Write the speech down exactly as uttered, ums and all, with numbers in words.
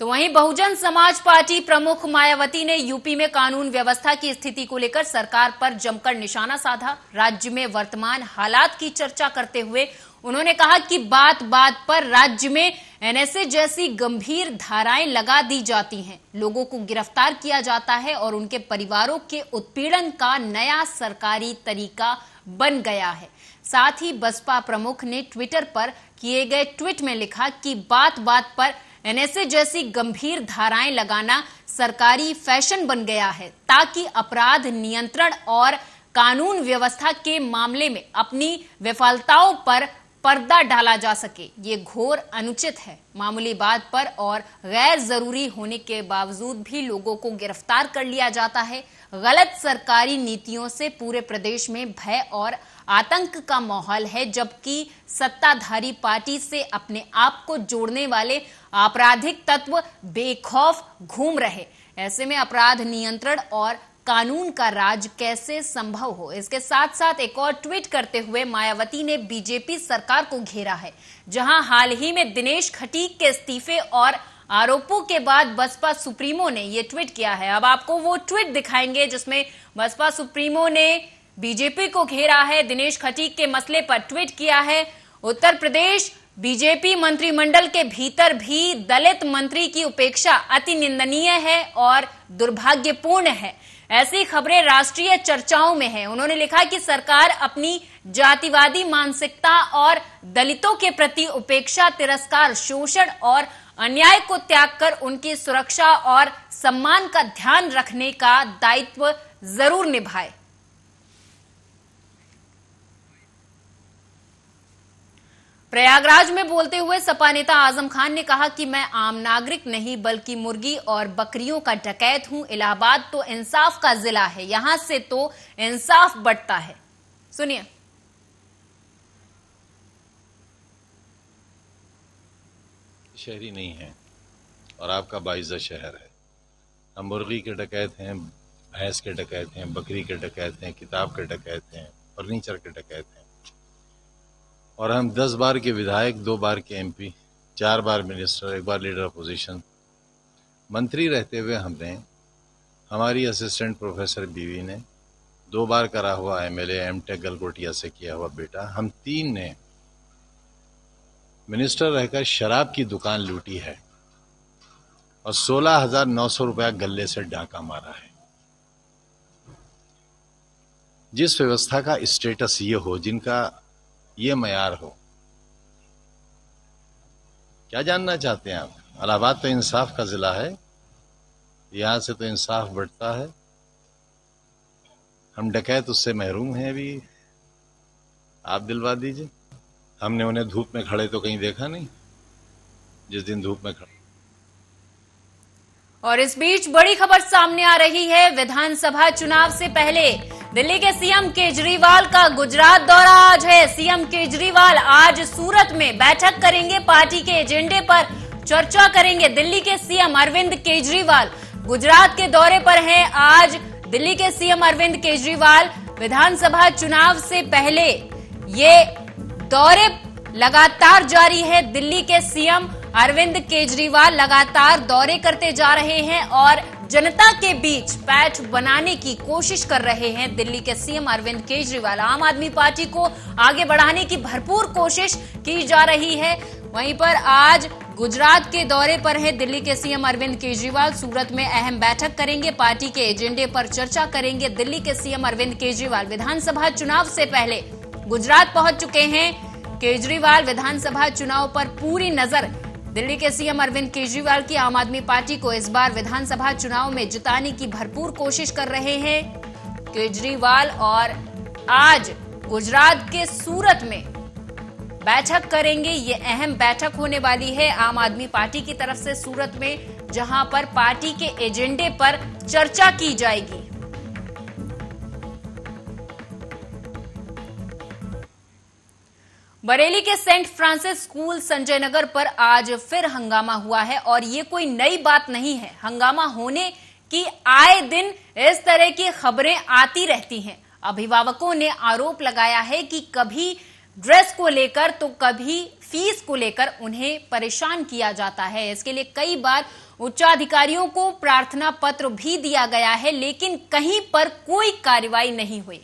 तो वहीं बहुजन समाज पार्टी प्रमुख मायावती ने यूपी में कानून व्यवस्था की स्थिति को लेकर सरकार पर जमकर निशाना साधा। राज्य में वर्तमान हालात की चर्चा करते हुए उन्होंने कहा कि बात बात पर राज्य में एनएसए जैसी गंभीर धाराएं लगा दी जाती हैं, लोगों को गिरफ्तार किया जाता है और उनके परिवारों के उत्पीड़न का नया सरकारी तरीका बन गया है। साथ ही बसपा प्रमुख ने ट्विटर पर किए गए ट्वीट में लिखा कि बात बात पर एनएसए जैसी गंभीर धाराएं लगाना सरकारी फैशन बन गया है, ताकि अपराध नियंत्रण और कानून व्यवस्था के मामले में अपनी विफलताओं पर पर्दा डाला जा सके। ये घोर अनुचित है। मामूली बात पर और गैर जरूरी होने के बावजूद भी लोगों को गिरफ्तार कर लिया जाता है। गलत सरकारी नीतियों से पूरे प्रदेश में भय और आतंक का माहौल है, जबकि सत्ताधारी पार्टी से अपने आप को जोड़ने वाले आपराधिक तत्व बेखौफ घूम रहे। ऐसे में अपराध नियंत्रण और कानून का राज कैसे संभव हो। इसके साथ साथ एक और ट्वीट करते हुए मायावती ने बीजेपी सरकार को घेरा है, जहां हाल ही में दिनेश खटीक के इस्तीफे और आरोपों के बाद बसपा सुप्रीमो ने ये ट्वीट किया है। अब आपको वो ट्वीट दिखाएंगे जिसमें बसपा सुप्रीमो ने बीजेपी को घेरा है, दिनेश खटीक के मसले पर ट्वीट किया है। उत्तर प्रदेश बीजेपी मंत्रिमंडल के भीतर भी दलित मंत्री की उपेक्षा अति निंदनीय है और दुर्भाग्यपूर्ण है। ऐसी खबरें राष्ट्रीय चर्चाओं में हैं। उन्होंने लिखा कि सरकार अपनी जातिवादी मानसिकता और दलितों के प्रति उपेक्षा, तिरस्कार, शोषण और अन्याय को त्याग कर उनकी सुरक्षा और सम्मान का ध्यान रखने का दायित्व जरूर निभाए। प्रयागराज में बोलते हुए सपा नेता आजम खान ने कहा कि मैं आम नागरिक नहीं बल्कि मुर्गी और बकरियों का डकैत हूं। इलाहाबाद तो इंसाफ का जिला है, यहां से तो इंसाफ बढ़ता है। सुनिए। शहरी नहीं है और आपका बाइज़्ज़त शहर है। हम मुर्गी के डकैत हैं, भैंस के डकैत हैं, बकरी के डकैत हैं, किताब के डकैत हैं, फर्नीचर के डकैत हैं। और हम दस बार के विधायक, दो बार के एमपी, चार बार मिनिस्टर, एक बार लीडर अपोजिशन, मंत्री रहते हुए हमने, हमारी असिस्टेंट प्रोफेसर बीवी ने, दो बार करा हुआ एमएलए, एमटेक गलगोटिया से किया हुआ बेटा, हम तीन ने मिनिस्टर रहकर शराब की दुकान लूटी है और सोलह हजार नौ सौ रुपया गले से डाका मारा है। जिस व्यवस्था का स्टेटस ये हो, जिनका ये मयार हो, क्या जानना चाहते हैं आप? इलाहाबाद तो इंसाफ का जिला है, यहाँ से तो इंसाफ बढ़ता है। हम डकैत उससे महरूम हैं। अभी आप दिलवा दीजिए। हमने उन्हें धूप में खड़े तो कहीं देखा नहीं, जिस दिन धूप में खड़े। और इस बीच बड़ी खबर सामने आ रही है। विधानसभा चुनाव से पहले दिल्ली के सीएम केजरीवाल का गुजरात दौरा आज है। सीएम केजरीवाल आज सूरत में बैठक करेंगे, पार्टी के एजेंडे पर चर्चा करेंगे। दिल्ली के सीएम अरविंद केजरीवाल गुजरात के दौरे पर हैं। आज दिल्ली के सीएम अरविंद केजरीवाल विधानसभा चुनाव से पहले ये दौरे लगातार जारी है। दिल्ली के सीएम अरविंद केजरीवाल लगातार दौरे करते जा रहे हैं और जनता के बीच पैठ बनाने की कोशिश कर रहे हैं। दिल्ली के सीएम अरविंद केजरीवाल, आम आदमी पार्टी को आगे बढ़ाने की भरपूर कोशिश की जा रही है। वहीं पर आज गुजरात के दौरे पर है दिल्ली के सीएम अरविंद केजरीवाल। सूरत में अहम बैठक करेंगे, पार्टी के एजेंडे पर चर्चा करेंगे। दिल्ली के सीएम अरविंद केजरीवाल विधानसभा चुनाव से पहले गुजरात पहुंच चुके हैं। केजरीवाल विधानसभा चुनाव पर पूरी नजर। दिल्ली के सीएम अरविंद केजरीवाल की आम आदमी पार्टी को इस बार विधानसभा चुनाव में जिताने की भरपूर कोशिश कर रहे हैं केजरीवाल और आज गुजरात के सूरत में बैठक करेंगे। ये अहम बैठक होने वाली है आम आदमी पार्टी की तरफ से सूरत में, जहां पर पार्टी के एजेंडे पर चर्चा की जाएगी। बरेली के saint Francis school Sanjay Nagar पर आज फिर हंगामा हुआ है और ये कोई नई बात नहीं है। हंगामा होने की आए दिन इस तरह की खबरें आती रहती हैं। अभिभावकों ने आरोप लगाया है कि कभी ड्रेस को लेकर तो कभी फीस को लेकर उन्हें परेशान किया जाता है। इसके लिए कई बार उच्चाधिकारियों को प्रार्थना पत्र भी दिया गया है, लेकिन कहीं पर कोई कार्रवाई नहीं हुई।